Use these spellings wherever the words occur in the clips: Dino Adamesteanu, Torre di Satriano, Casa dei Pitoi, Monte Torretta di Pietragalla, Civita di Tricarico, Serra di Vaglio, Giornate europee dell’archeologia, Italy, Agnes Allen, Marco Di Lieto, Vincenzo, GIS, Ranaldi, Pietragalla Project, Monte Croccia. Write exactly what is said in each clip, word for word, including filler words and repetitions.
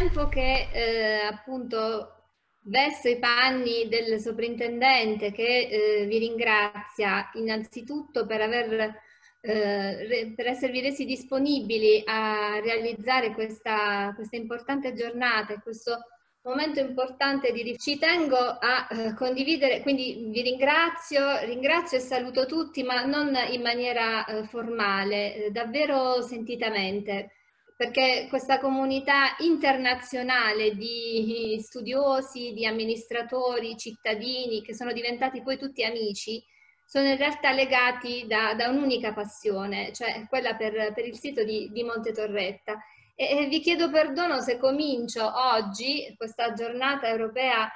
tempo che eh, appunto vesto i panni del soprintendente, che eh, vi ringrazia innanzitutto per aver eh, per esservi resi disponibili a realizzare questa, questa importante giornata e questo momento importante di ci tengo a eh, condividere, quindi vi ringrazio, ringrazio e saluto tutti, ma non in maniera eh, formale, eh, davvero sentitamente, perché questa comunità internazionale di studiosi, di amministratori, cittadini, che sono diventati poi tutti amici, sono in realtà legati da, da un'unica passione, cioè quella per, per il sito di, di Monte Torretta. E, e vi chiedo perdono se comincio oggi questa giornata europea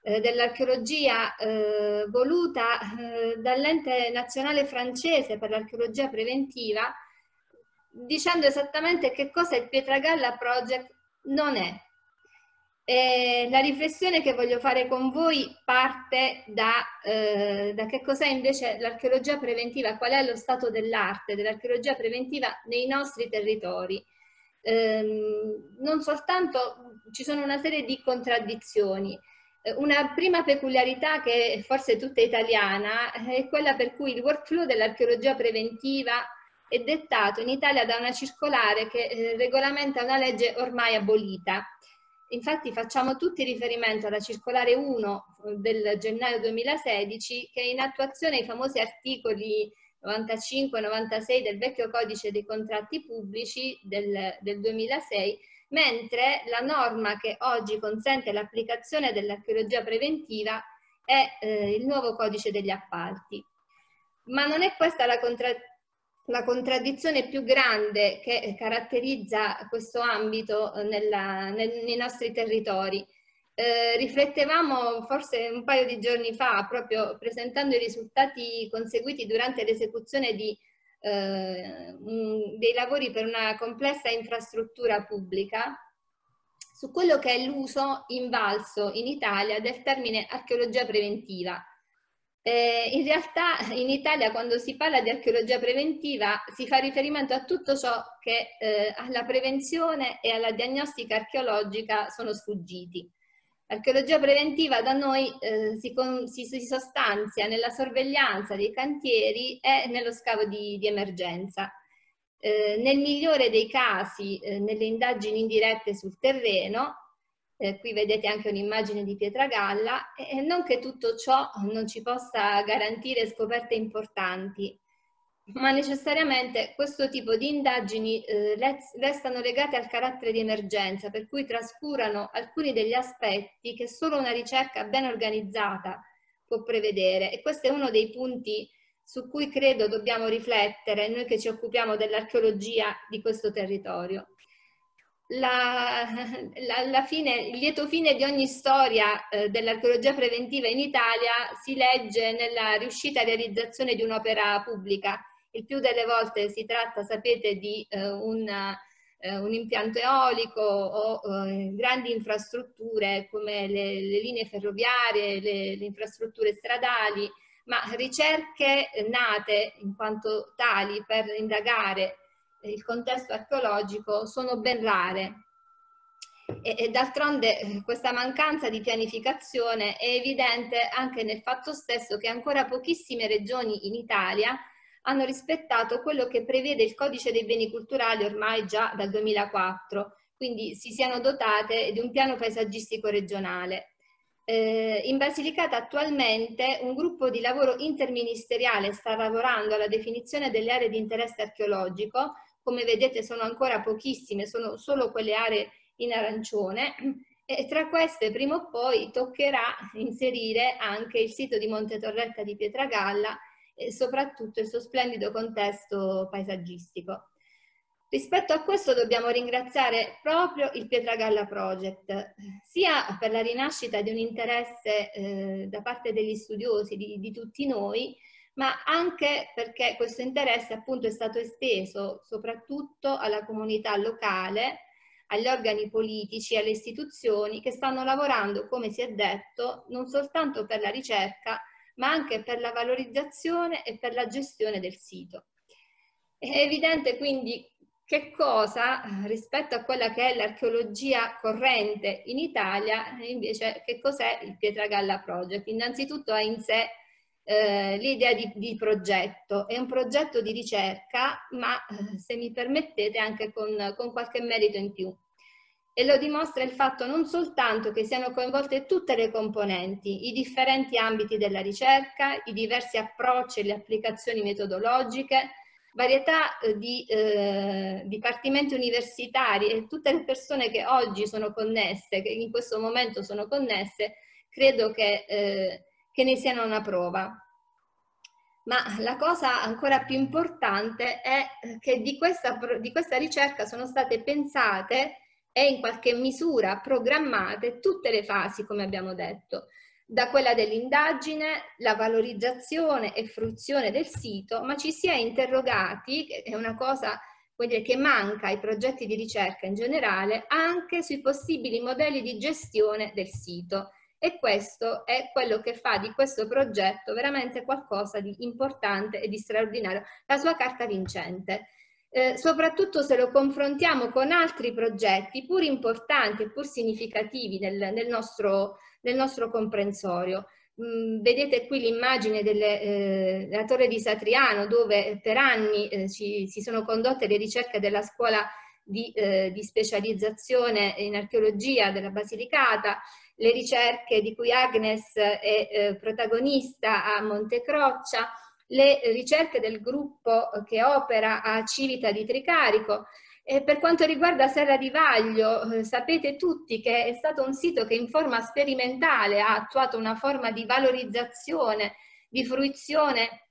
eh, dell'archeologia eh, voluta eh, dall'ente nazionale francese per l'archeologia preventiva, dicendo esattamente che cosa il Pietragalla Project non è. E la riflessione che voglio fare con voi parte da, eh, da che cos'è invece l'archeologia preventiva, qual è lo stato dell'arte dell'archeologia preventiva nei nostri territori. Ehm, non soltanto ci sono una serie di contraddizioni. Una prima peculiarità, che forse è tutta italiana, è quella per cui il workflow dell'archeologia preventiva è dettato in Italia da una circolare che eh, regolamenta una legge ormai abolita. Infatti facciamo tutti riferimento alla circolare uno del gennaio duemilasedici, che in attuazione ai famosi articoli novantacinque e novantasei del vecchio codice dei contratti pubblici del, del duemilasei, mentre la norma che oggi consente l'applicazione dell'archeologia preventiva è eh, il nuovo codice degli appalti. Ma non è questa la contraddizione. La contraddizione più grande che caratterizza questo ambito nella, nel, nei nostri territori. Eh, riflettevamo forse un paio di giorni fa, proprio presentando i risultati conseguiti durante l'esecuzione di, eh, dei lavori per una complessa infrastruttura pubblica, su quello che è l'uso invalso in Italia del termine archeologia preventiva. Eh, in realtà in Italia, quando si parla di archeologia preventiva, si fa riferimento a tutto ciò che eh, alla prevenzione e alla diagnostica archeologica sono sfuggiti. L'archeologia preventiva da noi eh, si, con, si, si sostanzia nella sorveglianza dei cantieri e nello scavo di, di emergenza. Eh, nel migliore dei casi, eh, nelle indagini indirette sul terreno. Eh, qui vedete anche un'immagine di Pietragalla, e eh, non che tutto ciò non ci possa garantire scoperte importanti, ma necessariamente questo tipo di indagini eh, restano legate al carattere di emergenza, per cui trascurano alcuni degli aspetti che solo una ricerca ben organizzata può prevedere, e questo è uno dei punti su cui credo dobbiamo riflettere noi che ci occupiamo dell'archeologia di questo territorio. La, la, la fine, il lieto fine di ogni storia eh, dell'archeologia preventiva in Italia si legge nella riuscita realizzazione di un'opera pubblica. Il più delle volte si tratta, sapete, di eh, una, eh, un impianto eolico o eh, grandi infrastrutture come le, le linee ferroviarie, le, le infrastrutture stradali, ma ricerche nate in quanto tali per indagare il contesto archeologico sono ben rare, e, e d'altronde questa mancanza di pianificazione è evidente anche nel fatto stesso che ancora pochissime regioni in Italia hanno rispettato quello che prevede il codice dei beni culturali ormai già dal duemilaquattro, quindi si siano dotate di un piano paesaggistico regionale. Eh, in Basilicata attualmente un gruppo di lavoro interministeriale sta lavorando alla definizione delle aree di interesse archeologico. Come vedete sono ancora pochissime, sono solo quelle aree in arancione, e tra queste prima o poi toccherà inserire anche il sito di Monte Torretta di Pietragalla e soprattutto il suo splendido contesto paesaggistico. Rispetto a questo dobbiamo ringraziare proprio il Pietragalla Project, sia per la rinascita di un interesse eh, da parte degli studiosi, di, di tutti noi, ma anche perché questo interesse appunto è stato esteso soprattutto alla comunità locale, agli organi politici, alle istituzioni che stanno lavorando, come si è detto, non soltanto per la ricerca, ma anche per la valorizzazione e per la gestione del sito. È evidente quindi che cosa rispetto a quella che è l'archeologia corrente in Italia, invece che cos'è il Pietragalla Project. Innanzitutto ha in sé eh, l'idea di, di progetto, è un progetto di ricerca, ma se mi permettete anche con, con qualche merito in più. E lo dimostra il fatto non soltanto che siano coinvolte tutte le componenti, i differenti ambiti della ricerca, i diversi approcci e le applicazioni metodologiche, varietà di eh, dipartimenti universitari e tutte le persone che oggi sono connesse, che in questo momento sono connesse, credo che, eh, che ne siano una prova. Ma la cosa ancora più importante è che di questa, di questa ricerca sono state pensate e in qualche misura programmate tutte le fasi, come abbiamo detto, da quella dell'indagine, la valorizzazione e fruizione del sito, ma ci si è interrogati, che è una cosa dire, che manca ai progetti di ricerca in generale, anche sui possibili modelli di gestione del sito. E questo è quello che fa di questo progetto veramente qualcosa di importante e di straordinario, la sua carta vincente. Eh, soprattutto se lo confrontiamo con altri progetti pur importanti e pur significativi nel, nel, nostro, nel nostro comprensorio. Mm, vedete qui l'immagine delle, eh, della Torre di Satriano, dove per anni eh, ci, si sono condotte le ricerche della scuola di, eh, di specializzazione in archeologia della Basilicata, le ricerche di cui Agnes è eh, protagonista a Monte Croccia, le ricerche del gruppo che opera a Civita di Tricarico. E per quanto riguarda Serra di Vaglio, sapete tutti che è stato un sito che in forma sperimentale ha attuato una forma di valorizzazione, di fruizione.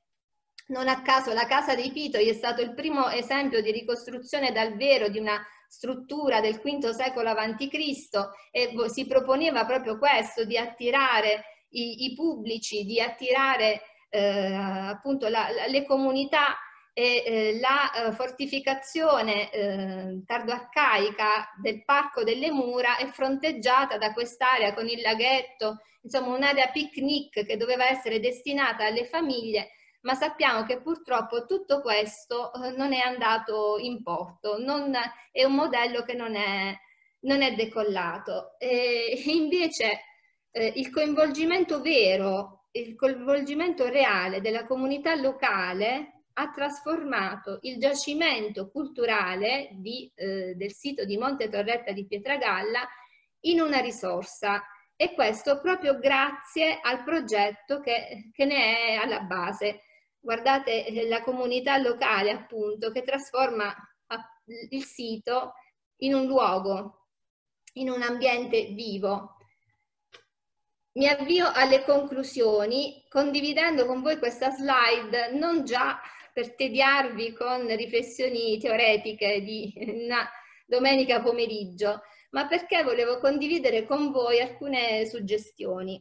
Non a caso la Casa dei Pitoi è stato il primo esempio di ricostruzione dal vero di una struttura del quinto secolo avanti Cristo e si proponeva proprio questo, di attirare i, i pubblici, di attirare Eh, appunto la, la, le comunità e eh, la eh, fortificazione eh, tardoarcaica del parco delle mura è fronteggiata da quest'area con il laghetto, insomma un'area picnic che doveva essere destinata alle famiglie, ma sappiamo che purtroppo tutto questo eh, non è andato in porto, non, è un modello che non è, non è decollato. E invece eh, il coinvolgimento vero, il coinvolgimento reale della comunità locale ha trasformato il giacimento culturale di, eh, del sito di Monte Torretta di Pietragalla in una risorsa, e questo proprio grazie al progetto che, che ne è alla base. Guardate la comunità locale appunto che trasforma il sito in un luogo, in un ambiente vivo. Mi avvio alle conclusioni condividendo con voi questa slide non già per tediarvi con riflessioni teoretiche di una domenica pomeriggio, ma perché volevo condividere con voi alcune suggestioni.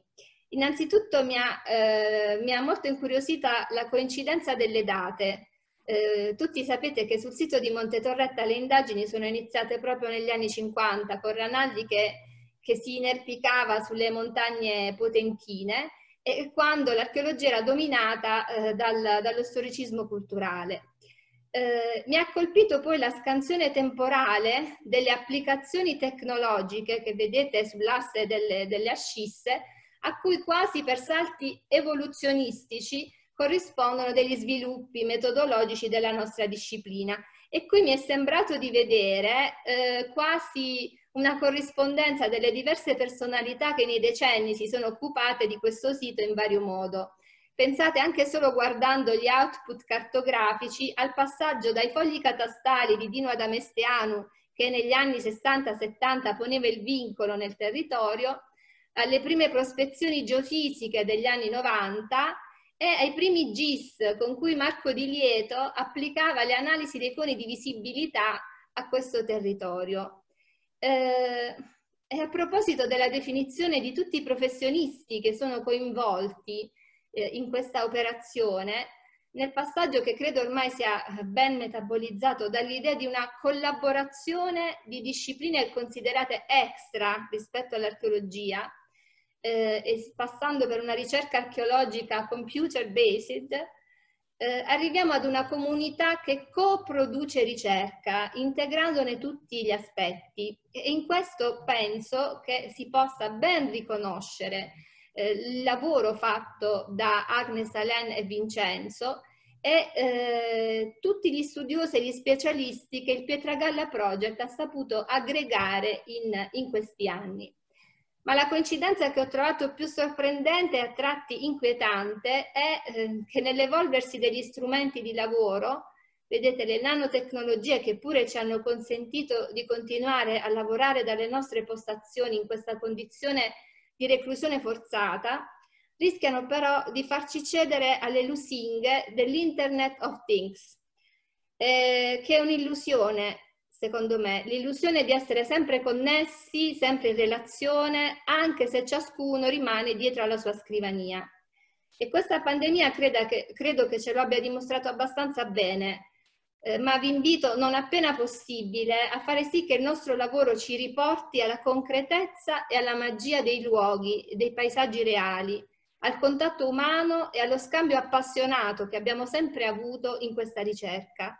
Innanzitutto mi ha, eh, mi ha molto incuriosita la coincidenza delle date. Eh, tutti sapete che sul sito di Monte Torretta le indagini sono iniziate proprio negli anni cinquanta con Ranaldi che che si inerpicava sulle montagne potenchine, e quando l'archeologia era dominata eh, dal, dallo storicismo culturale. Eh, mi ha colpito poi la scansione temporale delle applicazioni tecnologiche che vedete sull'asse delle, delle ascisse, a cui quasi per salti evoluzionistici corrispondono degli sviluppi metodologici della nostra disciplina. E qui mi è sembrato di vedere eh, quasi una corrispondenza delle diverse personalità che nei decenni si sono occupate di questo sito in vario modo. Pensate anche solo guardando gli output cartografici al passaggio dai fogli catastali di Dino Adamesteanu, che negli anni sessanta settanta poneva il vincolo nel territorio, alle prime prospezioni geofisiche degli anni novanta e ai primi G I S con cui Marco Di Lieto applicava le analisi dei coni di visibilità a questo territorio. Eh, e a proposito della definizione di tutti i professionisti che sono coinvolti eh, in questa operazione, nel passaggio che credo ormai sia ben metabolizzato dall'idea di una collaborazione di discipline considerate extra rispetto all'archeologia, eh, e passando per una ricerca archeologica computer based, eh, arriviamo ad una comunità che coproduce ricerca, integrandone tutti gli aspetti, e in questo penso che si possa ben riconoscere eh, il lavoro fatto da Agnes Allen e Vincenzo e eh, tutti gli studiosi e gli specialisti che il Pietragalla Project ha saputo aggregare in, in questi anni. Ma la coincidenza che ho trovato più sorprendente e a tratti inquietante è eh, che nell'evolversi degli strumenti di lavoro, vedete le nanotecnologie che pure ci hanno consentito di continuare a lavorare dalle nostre postazioni in questa condizione di reclusione forzata, rischiano però di farci cedere alle lusinghe dell'Internet of Things, eh, che è un'illusione. Secondo me, l'illusione di essere sempre connessi, sempre in relazione, anche se ciascuno rimane dietro alla sua scrivania. E questa pandemia creda che, credo che ce lo abbia dimostrato abbastanza bene, eh, ma vi invito, non appena possibile, a fare sì che il nostro lavoro ci riporti alla concretezza e alla magia dei luoghi, dei paesaggi reali, al contatto umano e allo scambio appassionato che abbiamo sempre avuto in questa ricerca.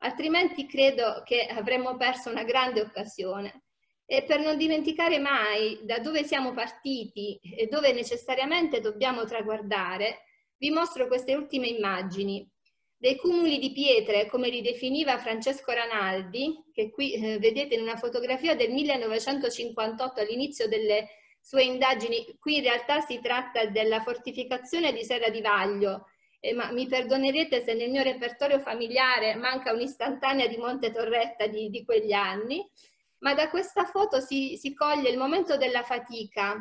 Altrimenti credo che avremmo perso una grande occasione. E per non dimenticare mai da dove siamo partiti e dove necessariamente dobbiamo traguardare, vi mostro queste ultime immagini. Dei cumuli di pietre, come li definiva Francesco Ranaldi, che qui eh, vedete in una fotografia del millenovecentocinquantotto all'inizio delle sue indagini. Qui in realtà si tratta della fortificazione di Serra di Vaglio, Eh, ma mi perdonerete se nel mio repertorio familiare manca un'istantanea di Monte Torretta di, di quegli anni, ma da questa foto si, si coglie il momento della fatica,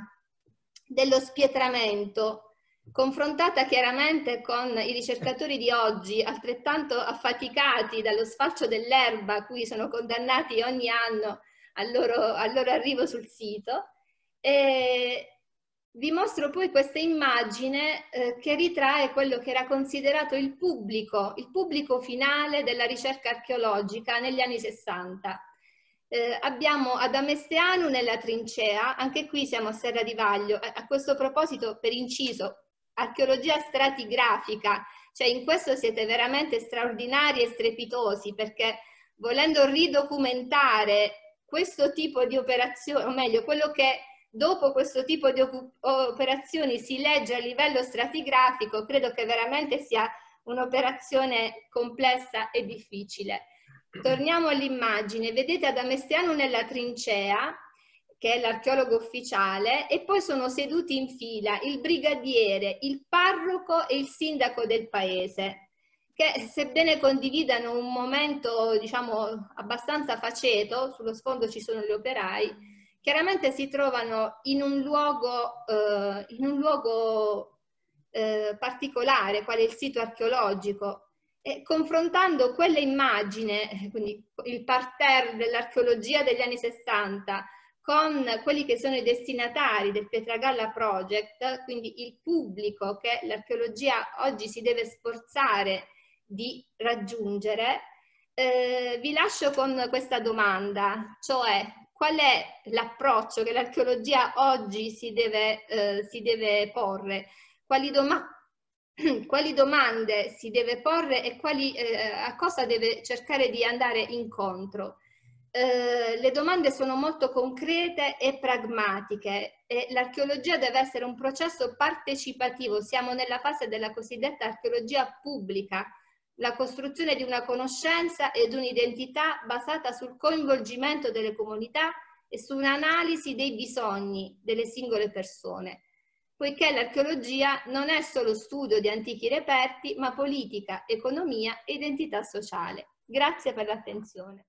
dello spietramento, confrontata chiaramente con i ricercatori di oggi, altrettanto affaticati dallo sfalcio dell'erba a cui sono condannati ogni anno al loro, al loro arrivo sul sito. E vi mostro poi questa immagine eh, che ritrae quello che era considerato il pubblico, il pubblico finale della ricerca archeologica negli anni sessanta. Eh, abbiamo Adamesteanu nella trincea, anche qui siamo a Serra di Vaglio. A, a questo proposito, per inciso, archeologia stratigrafica, cioè in questo siete veramente straordinari e strepitosi, perché volendo ridocumentare questo tipo di operazione, o meglio, quello che dopo questo tipo di operazioni si legge a livello stratigrafico, credo che veramente sia un'operazione complessa e difficile. Torniamo all'immagine, vedete Adamesteanu nella trincea, che è l'archeologo ufficiale, e poi sono seduti in fila il brigadiere, il parroco e il sindaco del paese, che sebbene condividano un momento, diciamo, abbastanza faceto, sullo sfondo ci sono gli operai, chiaramente si trovano in un luogo, eh, in un luogo eh, particolare, quale il sito archeologico, e confrontando quelle immagini, quindi il parterre dell'archeologia degli anni sessanta, con quelli che sono i destinatari del Pietragalla Project, quindi il pubblico che l'archeologia oggi si deve sforzare di raggiungere, eh, vi lascio con questa domanda, cioè: qual è l'approccio che l'archeologia oggi si deve, eh, si deve porre? Quali, doma quali domande si deve porre e quali, eh, a cosa deve cercare di andare incontro? Eh, le domande sono molto concrete e pragmatiche e l'archeologia deve essere un processo partecipativo. Siamo nella fase della cosiddetta archeologia pubblica, la costruzione di una conoscenza ed un'identità basata sul coinvolgimento delle comunità e su un'analisi dei bisogni delle singole persone, poiché l'archeologia non è solo studio di antichi reperti, ma politica, economia e identità sociale. Grazie per l'attenzione.